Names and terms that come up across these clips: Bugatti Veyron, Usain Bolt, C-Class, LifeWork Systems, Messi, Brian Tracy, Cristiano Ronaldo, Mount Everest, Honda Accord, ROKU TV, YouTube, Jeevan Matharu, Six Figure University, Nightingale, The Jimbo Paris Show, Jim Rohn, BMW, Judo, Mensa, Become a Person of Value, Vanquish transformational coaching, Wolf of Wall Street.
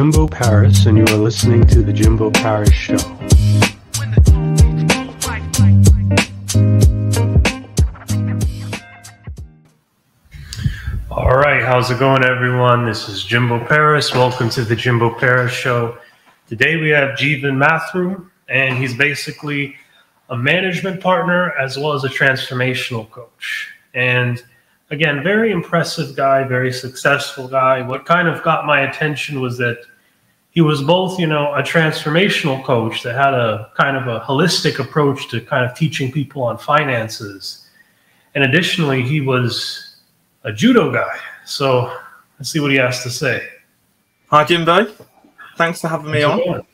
Jimbo Paris, and you are listening to The Jimbo Paris Show. All right, how's it going, everyone? This is Jimbo Paris. Welcome to The Jimbo Paris Show. Today we have Jeevan Matharu, and he's basically a management partner as well as a transformational coach. And again, very impressive guy, very successful guy. What kind of got my attention was that he was both, you know, a transformational coach that had a kind of a holistic approach to kind of teaching people on finances. And additionally, he was a judo guy. So let's see what he has to say. Hi, Jimbo. Thanks for having me on.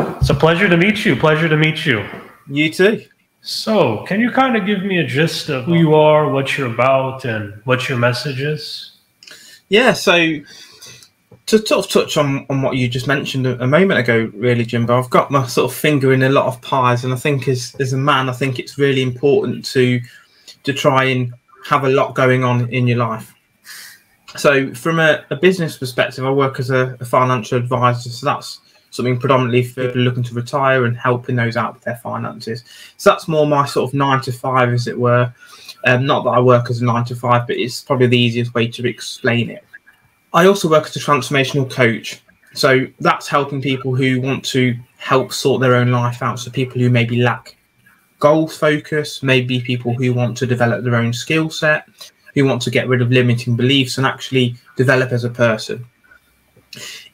It's a pleasure to meet you. Pleasure to meet you. You too. So can you kind of give me a gist of who you are, what you're about, and what your message is? Yeah, so to sort of touch on what you just mentioned a moment ago, really, Jimbo, I've got my sort of finger in a lot of pies, and I think as a man, I think it's really important to try and have a lot going on in your life. So from a business perspective, I work as a financial advisor, so that's something predominantly for people looking to retire and helping those out with their finances. So that's more my sort of 9 to 5, as it were. Not that I work as a 9 to 5, but it's probably the easiest way to explain it. I also work as a transformational coach. So that's helping people who want to help sort their own life out. So people who maybe lack goal focus, maybe people who want to develop their own skill set, who want to get rid of limiting beliefs and actually develop as a person.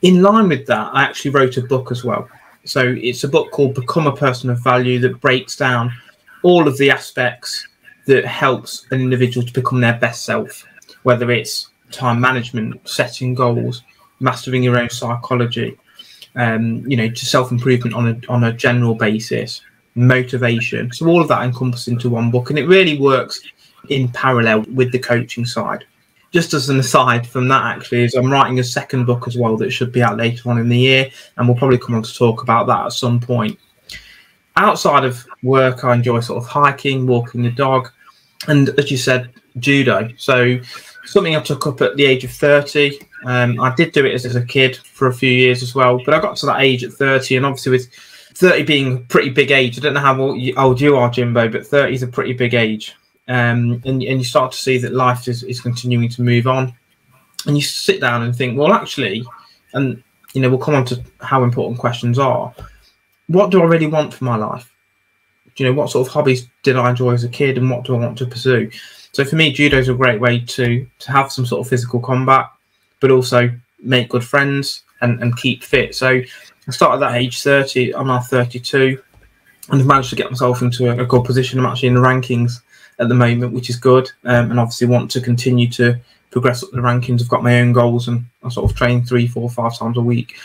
In line with that, I actually wrote a book as well. So it's a book called Become a Person of Value that breaks down all of the aspects that helps an individual to become their best self, whether it's time management, setting goals, mastering your own psychology, you know, to self-improvement on a general basis, motivation. So all of that encompassed into one book, and it really works in parallel with the coaching side. Just as an aside from that, actually, is I'm writing a second book as well that should be out later on in the year, and we'll probably come on to talk about that at some point. Outside of work, I enjoy sort of hiking, walking the dog, and as you said, judo. So something I took up at the age of 30. I did do it as a kid for a few years as well, but I got to that age at 30, and obviously with 30 being a pretty big age, I don't know how old you are, Jimbo, but 30 is a pretty big age. And you start to see that life is continuing to move on, and you sit down and think, well, actually, and you know, we'll come on to how important questions are. What do I really want for my life? Do you know, what sort of hobbies did I enjoy as a kid, and what do I want to pursue? So for me, judo is a great way to have some sort of physical combat, but also make good friends and keep fit. So I started at that age 30. I'm now 32, and I've managed to get myself into a good position. I'm actually in the rankings at the moment, which is good, and obviously want to continue to progress up the rankings. I've got my own goals, and I sort of train 3, 4, 5 times a week.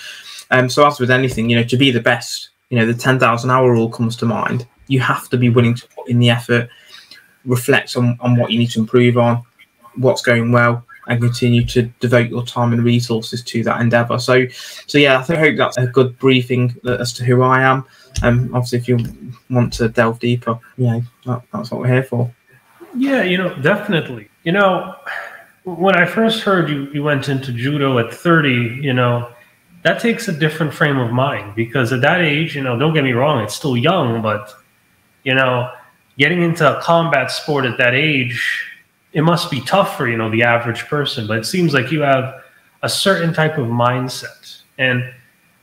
So as with anything, you know, to be the best, you know, the 10,000 hour rule comes to mind. You have to be willing to put in the effort, reflect on what you need to improve on, what's going well, and continue to devote your time and resources to that endeavour. So yeah, I hope that's a good briefing as to who I am. Obviously, if you want to delve deeper, you know, that's what we're here for. Yeah, you know, definitely. You know, when I first heard you went into judo at 30, you know, that takes a different frame of mind, because at that age, you know, don't get me wrong, it's still young, but, you know, getting into a combat sport at that age, it must be tough for, you know, the average person. But it seems like you have a certain type of mindset. And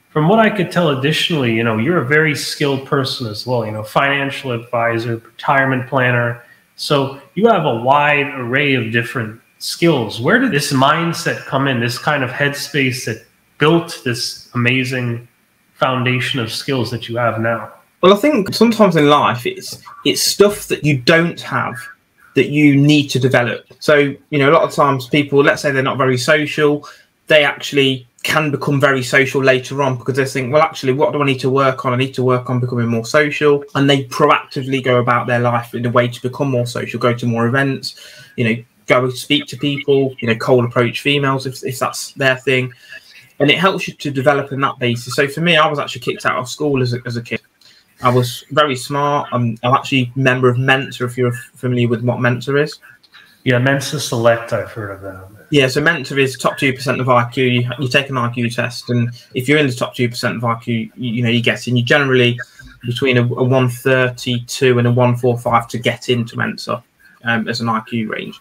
from what I could tell, additionally, you know, you're a very skilled person as well, you know, financial advisor, retirement planner. So you have a wide array of different skills. Where did this mindset come in, this kind of headspace that built this amazing foundation of skills that you have now? Well, I think sometimes in life it's stuff that you don't have that you need to develop. So, you know, a lot of times people, let's say they're not very social, they actually can become very social later on because they think, well, actually, what do I need to work on? I need to work on becoming more social. And they proactively go about their life in a way to become more social, go to more events, you know, go speak to people, you know, cold approach females if that's their thing. And it helps you to develop on that basis. So for me, I was actually kicked out of school as a kid. I was very smart. I'm actually a member of Mensa, if you're familiar with what Mensa is. Yeah, Mensa Select, I've heard of that. Yeah, so Mensa is top 2% of IQ. You take an IQ test, and if you're in the top 2% of IQ, you know, you get in. You generally between a 132 and a 145 to get into Mensa as an IQ range.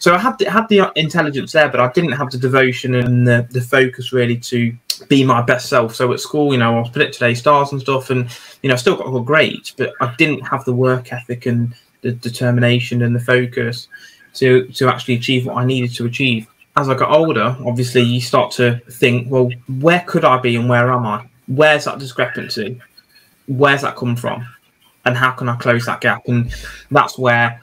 So I had the intelligence there, but I didn't have the devotion and the focus really to be my best self. So at school, you know, I was predicted A stars and stuff, and you know, I still got good grades, but I didn't have the work ethic and the determination and the focus to actually achieve what I needed to achieve. As I got older, obviously you start to think, well, where could I be and where am I? Where's that discrepancy? Where's that come from? And how can I close that gap? And that's where,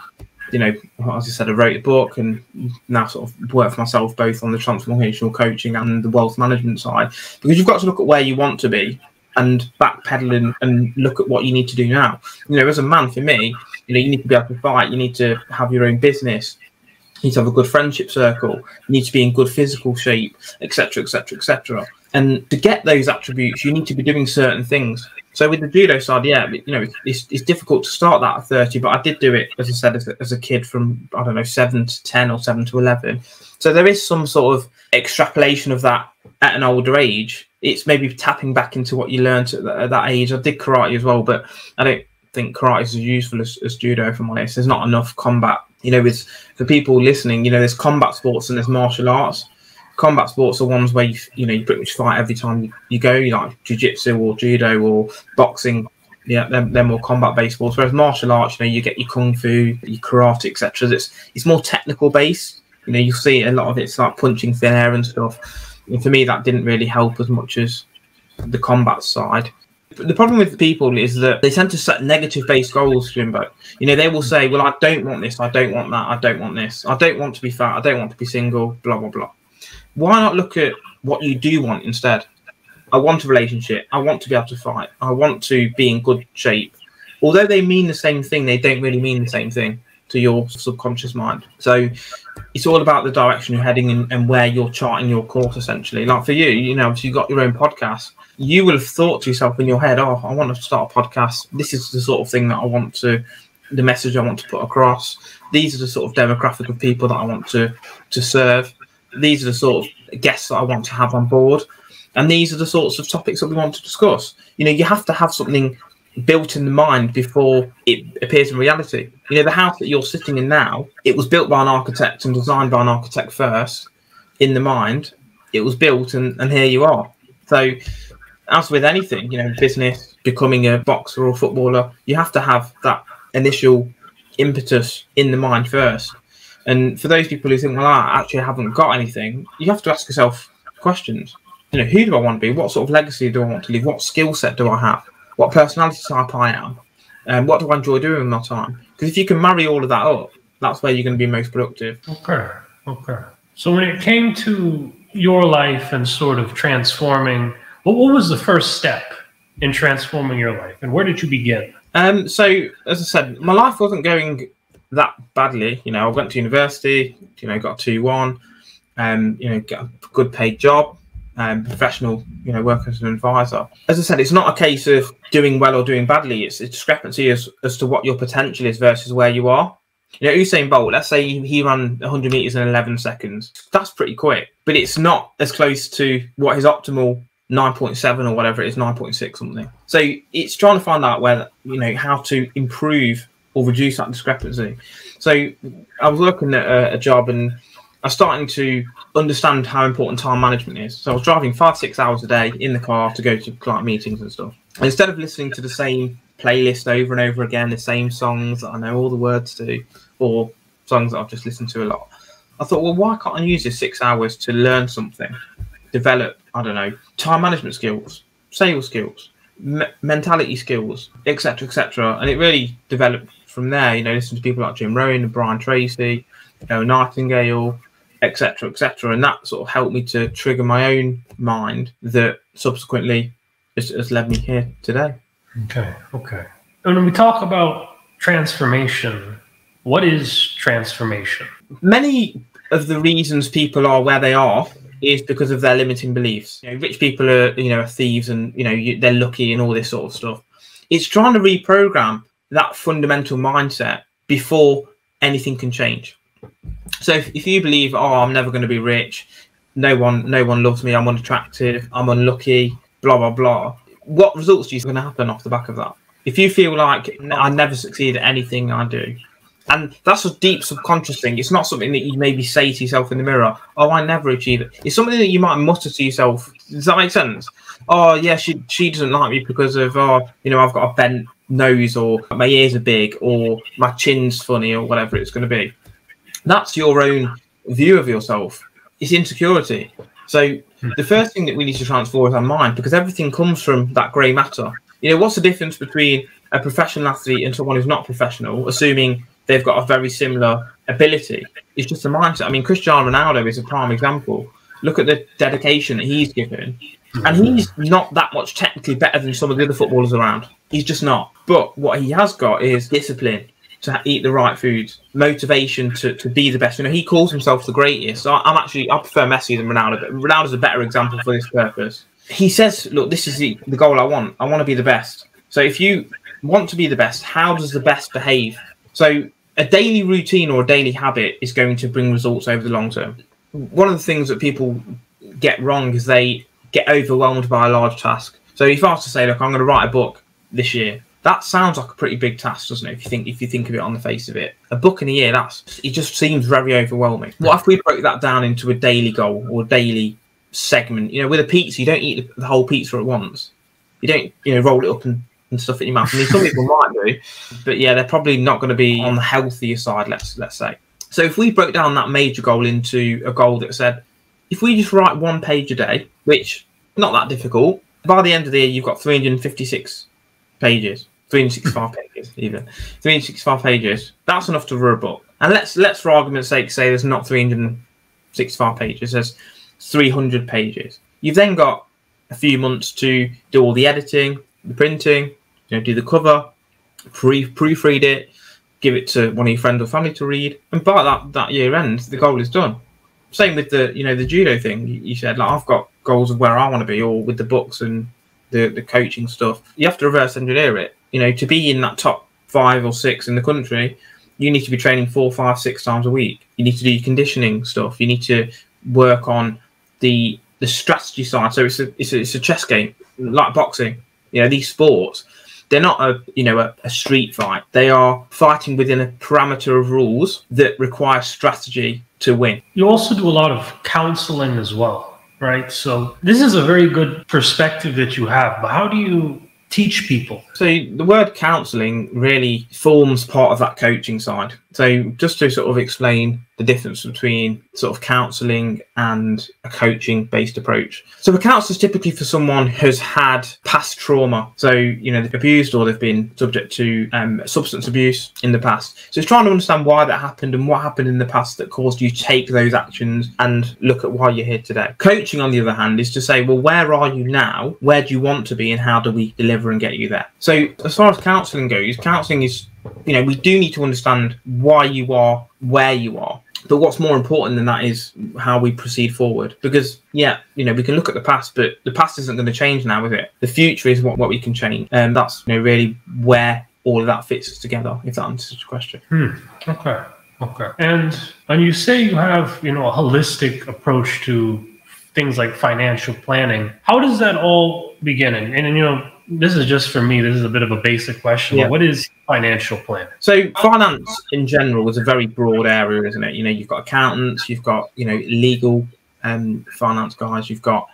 you know, as I said, I wrote a book and now sort of work for myself both on the transformational coaching and the wealth management side, because you've got to look at where you want to be and backpedal and look at what you need to do now. You know, as a man, for me, you know, you need to be able to fight, you need to have your own business, you need to have a good friendship circle, you need to be in good physical shape, etc., etc., etc. And to get those attributes, you need to be doing certain things. So with the judo side, yeah, you know, it's difficult to start that at 30, but I did do it, as I said, as a kid from, I don't know, 7 to 10 or 7 to 11. So there is some sort of extrapolation of that at an older age. It's maybe tapping back into what you learned at that age. I did karate as well, but I don't think karate is as useful as judo, if I'm honest. There's not enough combat. You know, for people listening, you know, there's combat sports and there's martial arts. Combat sports are ones where you pretty much fight every time you go, like jiu-jitsu or judo or boxing. Yeah, they're more combat-based sports. Whereas martial arts, you know, you get your kung fu, your karate, etc. It's more technical based. You know, you'll see a lot of it's like punching thin air and stuff. And for me, that didn't really help as much as the combat side. But the problem with the people is that they tend to set negative-based goals, Jimbo. You know, they will say, "Well, I don't want this. I don't want that. I don't want this. I don't want to be fat. I don't want to be single. Blah blah blah." Why not look at what you do want instead? I want a relationship. I want to be able to fight. I want to be in good shape. Although they mean the same thing, they don't really mean the same thing to your subconscious mind. So it's all about the direction you're heading and where you're charting your course, essentially. Like for you, you know, if you've got your own podcast, you will have thought to yourself in your head, oh, I want to start a podcast. This is the sort of thing that I want to, the message I want to put across. These are the sort of demographic of people that I want to serve. These are the sort of guests that I want to have on board. And these are the sorts of topics that we want to discuss. You know, you have to have something built in the mind before it appears in reality. You know, the house that you're sitting in now, it was built by an architect and designed by an architect first in the mind. It was built and here you are. So as with anything, you know, business, becoming a boxer or a footballer, you have to have that initial impetus in the mind first. And for those people who think, well, I actually haven't got anything, you have to ask yourself questions. You know, who do I want to be? What sort of legacy do I want to leave? What skill set do I have? What personality type I am? What do I enjoy doing with my time? Because if you can marry all of that up, that's where you're going to be most productive. Okay, okay. So when it came to your life and sort of transforming, what was the first step in transforming your life? And where did you begin? So, as I said, my life wasn't going that badly. You know, I went to university, you know, got a 2-1, you know, got a good paid job, professional, you know, work as an advisor. As I said, it's not a case of doing well or doing badly. It's a discrepancy as to what your potential is versus where you are. You know, Usain Bolt, let's say he ran 100 meters in 11 seconds. That's pretty quick, but it's not as close to what his optimal 9.7 or whatever it is, 9.6 something. So it's trying to find out where, you know, how to improve or reduce that discrepancy. So I was working at a job and I was starting to understand how important time management is. So I was driving 5-6 hours a day in the car to go to client meetings and stuff. And instead of listening to the same playlist over and over again, the same songs that I know all the words to, or songs that I've just listened to a lot, I thought, well, why can't I use this 6 hours to learn something, develop, I don't know, time management skills, sales skills, mentality skills, etc., etc. And it really developed from there. You know, listen to people like Jim Rohn and Brian Tracy, you know, Nightingale, etc., etc. And that sort of helped me to trigger my own mind that subsequently has led me here today. Okay, okay. And when we talk about transformation, what is transformation? Many of the reasons people are where they are is because of their limiting beliefs. You know, rich people are, you know, are thieves and, you know, they're lucky and all this sort of stuff. It's trying to reprogram that fundamental mindset before anything can change. So if you believe, oh, I'm never going to be rich, no one loves me, I'm unattractive, I'm unlucky, blah, blah, blah, what results do you think are going to happen off the back of that? If you feel like I never succeed at anything I do, and that's a deep subconscious thing. It's not something that you maybe say to yourself in the mirror, oh, I never achieve it. It's something that you might mutter to yourself. Does that make sense? Oh, yeah, she doesn't like me because of, oh, you know, I've got a bent nose, or my ears are big, or my chin's funny, or whatever it's going to be. That's your own view of yourself. It's insecurity. So the first thing that we need to transform is our mind, because everything comes from that grey matter. You know, what's the difference between a professional athlete and someone who's not professional, assuming they've got a very similar ability? It's just a mindset. I mean, Cristiano Ronaldo is a prime example. Look at the dedication that he's given. And he's not that much technically better than some of the other footballers around. He's just not. But what he has got is discipline to eat the right foods, motivation to be the best. You know, he calls himself the greatest. So I prefer Messi than Ronaldo, but Ronaldo's a better example for this purpose. He says, look, this is the goal I want. I want to be the best. So if you want to be the best, how does the best behave? So a daily routine or a daily habit is going to bring results over the long term. One of the things that people get wrong is they get overwhelmed by a large task. So if I was to say, look, I'm going to write a book this year, that sounds like a pretty big task, doesn't it? If you think of it on the face of it, a book in a year, it just seems very overwhelming. What if we broke that down into a daily goal or a daily segment? You know, with a pizza, you don't eat the whole pizza at once. You don't, you know, roll it up and stuff in your mouth. I mean, some people might do, but yeah, they're probably not going to be on the healthier side, let's say. So if we broke down that major goal into a goal that said, if we just write one page a day, which not that difficult, by the end of the year, you've got 356 pages, 365 pages even, 365 pages. That's enough to read a book. And let's for argument's sake say there's not 365 pages, there's 300 pages. You've then got a few months to do all the editing, the printing, you know, do the cover, proofread it, give it to one of your friends or family to read, and by that year end, the goal is done. Same with the, you know, the judo thing you said. Like, I've got goals of where I want to be, or with the books and the coaching stuff. You have to reverse engineer it. You know, to be in that top 5 or 6 in the country, you need to be training 4, 5, 6 times a week. You need to do your conditioning stuff. You need to work on the strategy side. So it's a chess game, like boxing. You know, these sports, they're not a street fight. They are fighting within a parameter of rules that require strategy to win. You also do a lot of counseling as well, right? So this is a very good perspective that you have, but how do you teach people? So the word counseling really forms part of that coaching side. So just to sort of explain the difference between sort of counseling and a coaching based approach. So a counselor is typically for someone who's had past trauma. So, you know, they've been abused, or they've been subject to substance abuse in the past. So it's trying to understand why that happened and what happened in the past that caused you to take those actions and look at why you're here today. Coaching, on the other hand, is to say, well, where are you now? Where do you want to be, and how do we deliver and get you there? So as far as counseling goes, counseling is, you know, we do need to understand why you are where you are. But what's more important than that is how we proceed forward. Because, yeah, you know, we can look at the past, but the past isn't going to change now, is it? The future is what we can change. And that's, you know, really where all of that fits together, if that answers your question. Okay. And you say you have, you know, a holistic approach to things like financial planning. How does that all begin? And you know, this is just for me, this is a bit of a basic question. Yeah. What is financial planning? So finance in general is a very broad area, isn't it? You know, you've got accountants, you've got, you know, legal finance guys, you've got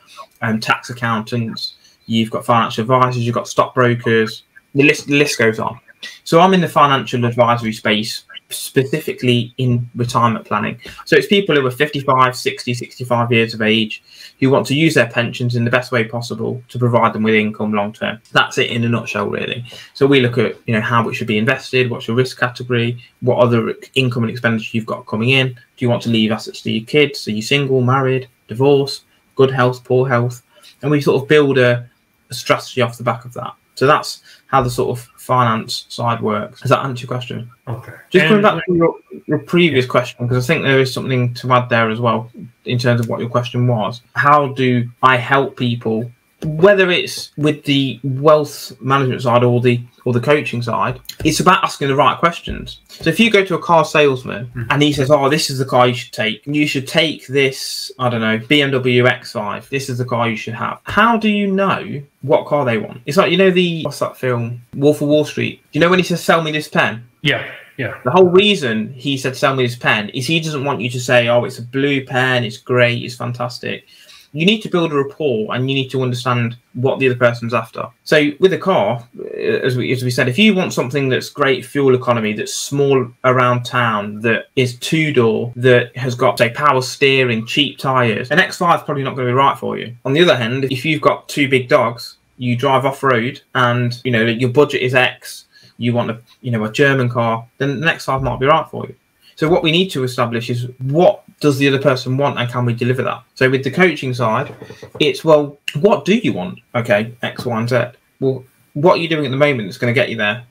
tax accountants, you've got financial advisors, you've got stockbrokers, the list goes on. So I'm in the financial advisory space, specifically in retirement planning. So it's people who are 55, 60, 65 years of age who want to use their pensions in the best way possible to provide them with income long term. That's it in a nutshell, really. So we look at, you know, how it should be invested, what's your risk category, what other income and expenditure you've got coming in. Do you want to leave assets to your kids? Are you single, married, divorced, good health, poor health? And we sort of build a strategy off the back of that. So that's how the sort of finance side works. Does that answer your question? Okay. Just coming back to your previous question, because I think there is something to add there as well in terms of what your question was. How do I help people whether it's with the wealth management side or the coaching side, it's about asking the right questions. So if you go to a car salesman and he says, oh, this is the car you should take. You should take this, I don't know, BMW X5. This is the car you should have. How do you know what car they want? It's like, you know, what's that film? Wolf of Wall Street. Do you know when he says, sell me this pen? Yeah. Yeah. The whole reason he said, sell me this pen is he doesn't want you to say, oh, it's a blue pen. It's great. It's fantastic. You need to build a rapport and you need to understand what the other person's after. So with a car, as we said, if you want something that's great fuel economy, that's small around town, that is two-door, that has got, say, power steering, cheap tyres, an X5 is probably not going to be right for you. On the other hand, if you've got two big dogs, you drive off-road and, you know, your budget is X, you want a, you know, a German car, then the X5 might be right for you. So what we need to establish is what does the other person want and can we deliver that? So with the coaching side, it's, well, what do you want? Okay, X, Y, and Z. Well, what are you doing at the moment that's going to get you there?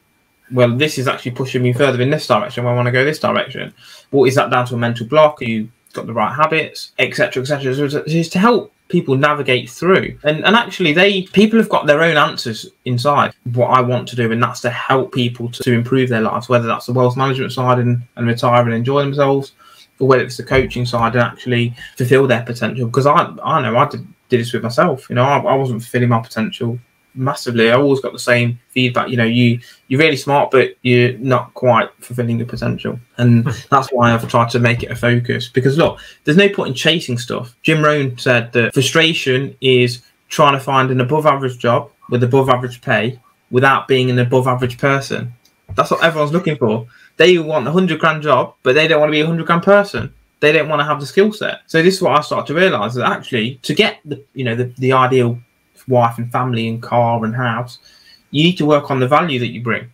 Well, this is actually pushing me further in this direction. I want to go this direction. Well, is that down to a mental block? Have you got the right habits, et cetera, et cetera? So it's to help people navigate through. And actually, people have got their own answers inside what I want to do, and that's to help people to improve their lives, whether that's the wealth management side and retire and enjoy themselves, or whether it's the coaching side and actually fulfill their potential. Because I know I did this with myself. You know, I wasn't fulfilling my potential massively. I always got the same feedback. You know, you're really smart, but you're not quite fulfilling your potential. And that's why I've tried to make it a focus. Because look, there's no point in chasing stuff. Jim Rohn said that frustration is trying to find an above average job with above average pay without being an above average person. That's what everyone's looking for. They want a 100 grand job, but they don't want to be a 100 grand person. They don't want to have the skill set. So this is what I started to realise, that actually to get the, you know, the ideal wife and family and car and house, you need to work on the value that you bring.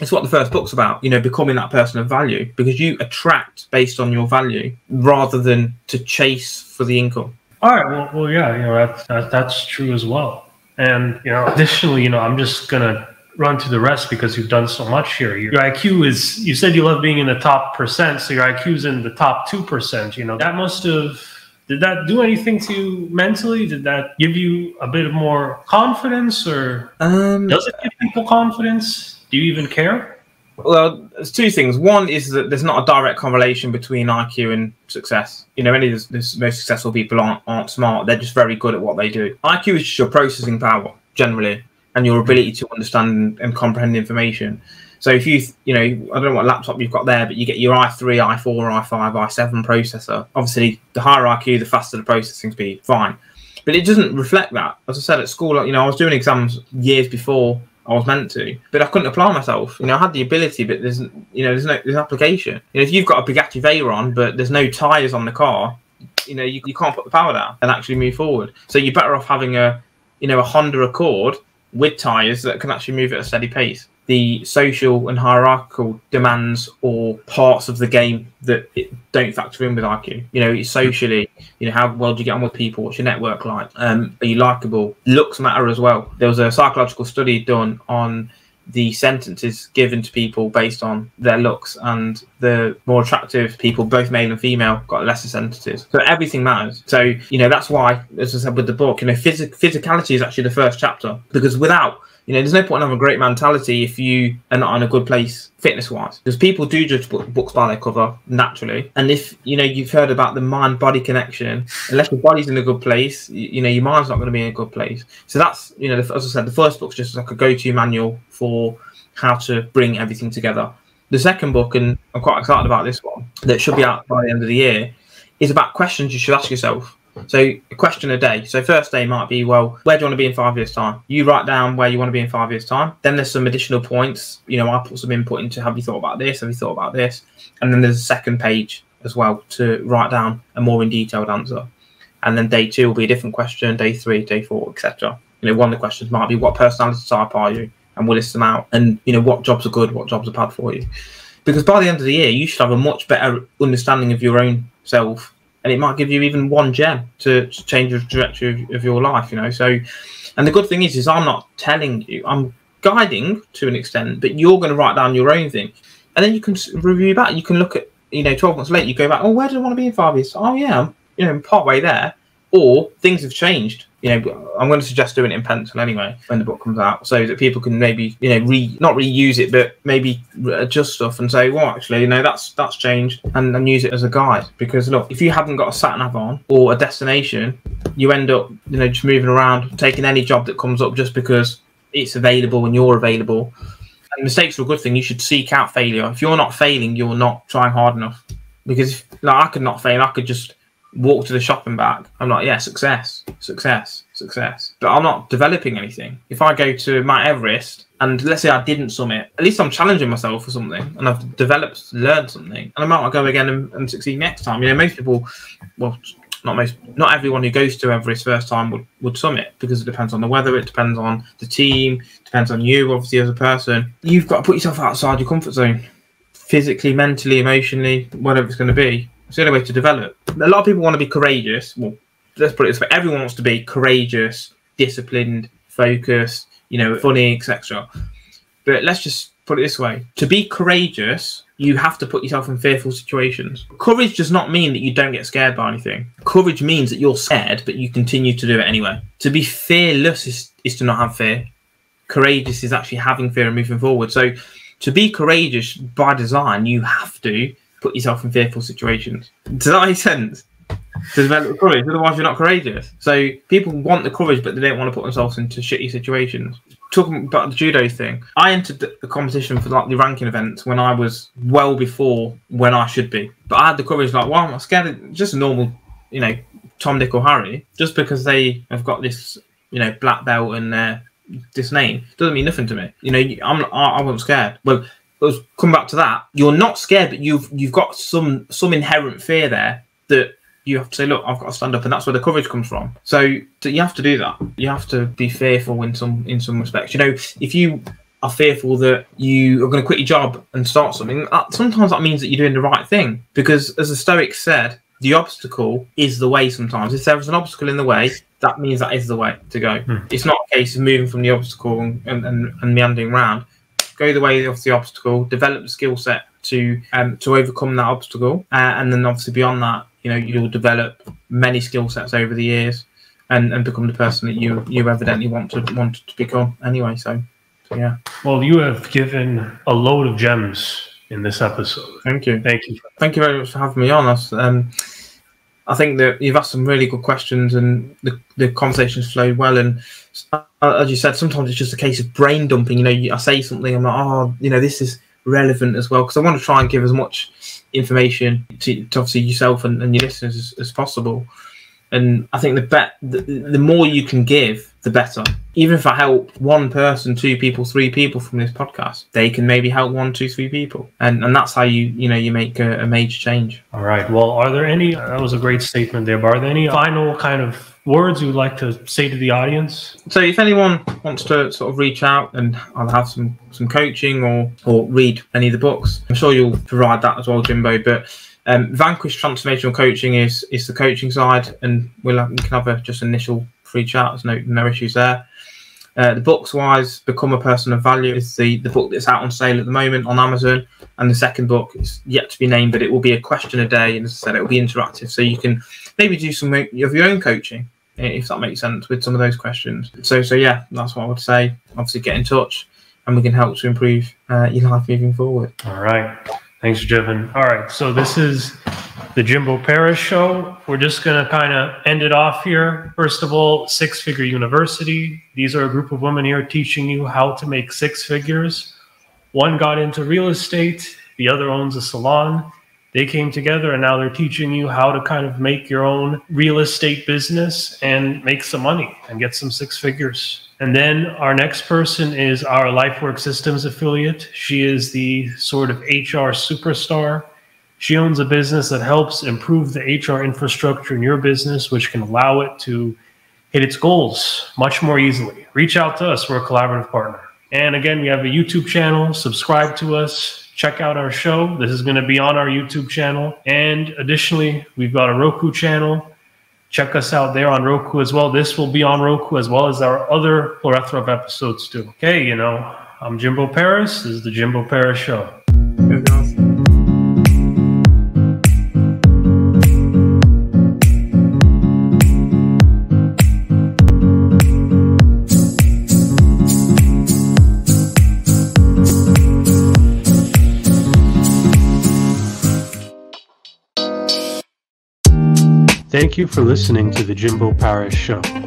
It's what the first book's about, you know, becoming that person of value, because you attract based on your value rather than to chase for the income. All right. Well, yeah, you know, that's true as well. And, you know, additionally, you know, I'm just going to run through the rest because you've done so much here. Your IQ is, you said you love being in the top %, so your IQ is in the top 2%. You know, that must have, did that do anything to you mentally? Did that give you a bit more confidence, or does it give people confidence? Do you even care? Well, there's two things. One is that there's not a direct correlation between IQ and success. You know, any of the most successful people aren't smart. They're just very good at what they do. IQ is just your processing power generally, and your ability to understand and comprehend information. So if you know, I don't know what laptop you've got there, but you get your i3, i4, i5, i7 processor. Obviously, the higher IQ, the faster the processing speed, fine. But it doesn't reflect that. As I said, at school, you know, I was doing exams years before I was meant to, but I couldn't apply myself. You know, I had the ability, but there's, you know, there's no application. You know, if you've got a Bugatti Veyron, but there's no tyres on the car, you know, you can't put the power down and actually move forward. So you're better off having a, you know, a Honda Accord with tyres that can actually move at a steady pace. The social and hierarchical demands or parts of the game that don't factor in with IQ. You know, socially, you know, how well do you get on with people? What's your network like? Are you likable? Looks matter as well. There was a psychological study done on the sentences given to people based on their looks, and the more attractive people, both male and female, got lesser sentences. So everything matters. So, you know, that's why, as I said with the book, you know, physicality is actually the first chapter, because without, you know, there's no point in having a great mentality if you are not in a good place fitness-wise. Because people do judge books by their cover, naturally. And if, you know, you've heard about the mind-body connection, unless your body's in a good place, you know, your mind's not going to be in a good place. So that's, you know, as I said, the first book's just like a go-to manual for how to bring everything together. The second book, and I'm quite excited about this one, that should be out by the end of the year, is about questions you should ask yourself. So a question a day. So first day might be, well, where do you want to be in 5 years' time? You write down where you want to be in 5 years' time. Then there's some additional points. You know, I put some input into, have you thought about this? Have you thought about this? And then there's a second page as well to write down a more in detailed answer. And then day two will be a different question, day three, day four, etc. You know, one of the questions might be, what personality type are you? And we'll list them out. And, you know, what jobs are good, what jobs are bad for you? Because by the end of the year, you should have a much better understanding of your own self. And it might give you even one gem to change the trajectory of your life, you know. So, and the good thing is I'm not telling you. I'm guiding to an extent, but you're going to write down your own thing. And then you can review back. You can look at, you know, 12 months later, you go back, oh, where do I want to be in 5 years? Oh, yeah, I'm, you know, I'm partway there. Or things have changed. you know, I'm going to suggest doing it in pencil anyway when the book comes out, so that people can maybe, you know, not reuse it, but maybe adjust stuff and say, well, actually, you know, that's changed, and use it as a guide. Because look, if you haven't got a sat nav on or a destination, you end up, you know, just moving around, taking any job that comes up just because it's available and you're available. And mistakes are a good thing. You should seek out failure. If you're not failing, you're not trying hard enough. Because if, like, I could not fail, I could just walk to the shop and back. I'm like, yeah, success, success, success. But I'm not developing anything. If I go to Mount Everest and let's say I didn't summit, at least I'm challenging myself for something and I've developed, learned something. And I might go again and succeed next time. You know, most people, well, not everyone who goes to Everest first time would summit, because it depends on the weather, it depends on the team, depends on you, obviously, as a person. You've got to put yourself outside your comfort zone, physically, mentally, emotionally, whatever it's going to be. It's the only way to develop. A lot of people want to be courageous. Well, let's put it this way. Everyone wants to be courageous, disciplined, focused, you know, funny, etc. But let's just put it this way. To be courageous, you have to put yourself in fearful situations. Courage does not mean that you don't get scared by anything. Courage means that you're scared, but you continue to do it anyway. To be fearless is to not have fear. Courageous is actually having fear and moving forward. So to be courageous by design, you have to put yourself in fearful situations. Does that make sense? To develop courage, otherwise you're not courageous. So people want the courage, but they don't want to put themselves into shitty situations. Talking about the judo thing, I entered the competition for like the ranking events when I was well before when I should be. But I had the courage, like, well, I'm not scared of just a normal, you know, Tom, Dick or Harry. Just because they have got this, you know, black belt and this name doesn't mean nothing to me. You know, I wasn't scared. Well, let's come back to that. You're not scared, but you've got some inherent fear there that you have to say, look, I've got to stand up, and that's where the courage comes from. So you have to do that. You have to be fearful in some respects. You know, if you are fearful that you are going to quit your job and start something, sometimes that means that you're doing the right thing. Because as the Stoics said, the obstacle is the way sometimes. If there is an obstacle in the way, that means that is the way to go. It's not a case of moving from the obstacle and meandering around. Go the way of the obstacle, develop the skill set to overcome that obstacle, and then obviously beyond that, you know, you'll develop many skill sets over the years and become the person that you evidently want to become anyway. So yeah. Well, you have given a load of gems in this episode. Thank you. Thank you. Thank you very much for having me on. I think that you've asked some really good questions, and the conversations flowed well. And as you said, sometimes it's just a case of brain dumping. You know, I say something, I'm like, oh, you know, this is relevant as well, because I want to try and give as much information to obviously yourself and your listeners as possible. And I think the more you can give, the better. Even if I help one person, two people, three people from this podcast, they can maybe help one, two, three people. And that's how you make a major change. All right. Well, are there any, that was a great statement there, but are there any final kind of words you'd like to say to the audience? So if anyone wants to sort of reach out, and I'll have some coaching or read any of the books, I'm sure you'll provide that as well, Jimbo. But Vanquish Transformational Coaching is the coaching side, and we can have just initial free chat. There's no issues there. The books wise, Become a Person of Value is the book that's out on sale at the moment on Amazon, and the second book is yet to be named, but it will be a question a day, and as I said, it will be interactive, so you can maybe do some of your own coaching, if that makes sense, with some of those questions. So yeah, that's what I would say. Obviously, get in touch, and we can help to improve your life moving forward. All right. Thanks, Jeevan. All right, so this is the Jimbo Paris Show. We're just going to kind of end it off here. First of all, Six Figure University. These are a group of women here teaching you how to make six figures. One got into real estate. The other owns a salon. They came together, and now they're teaching you how to kind of make your own real estate business and make some money and get some six figures. And then our next person is our LifeWork Systems affiliate. She is the sort of HR superstar. She owns a business that helps improve the HR infrastructure in your business, which can allow it to hit its goals much more easily. Reach out to us. We're a collaborative partner. And again, we have a YouTube channel. Subscribe to us. Check out our show. This is going to be on our YouTube channel. And additionally, we've got a Roku channel. Check us out there on Roku as well. This will be on Roku as well as our other plethora of episodes too. Okay, you know, I'm Jimbo Paris. This is the Jimbo Paris Show. Thank you for listening to The Jimbo Paris Show.